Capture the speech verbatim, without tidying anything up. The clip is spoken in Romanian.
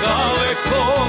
daleko.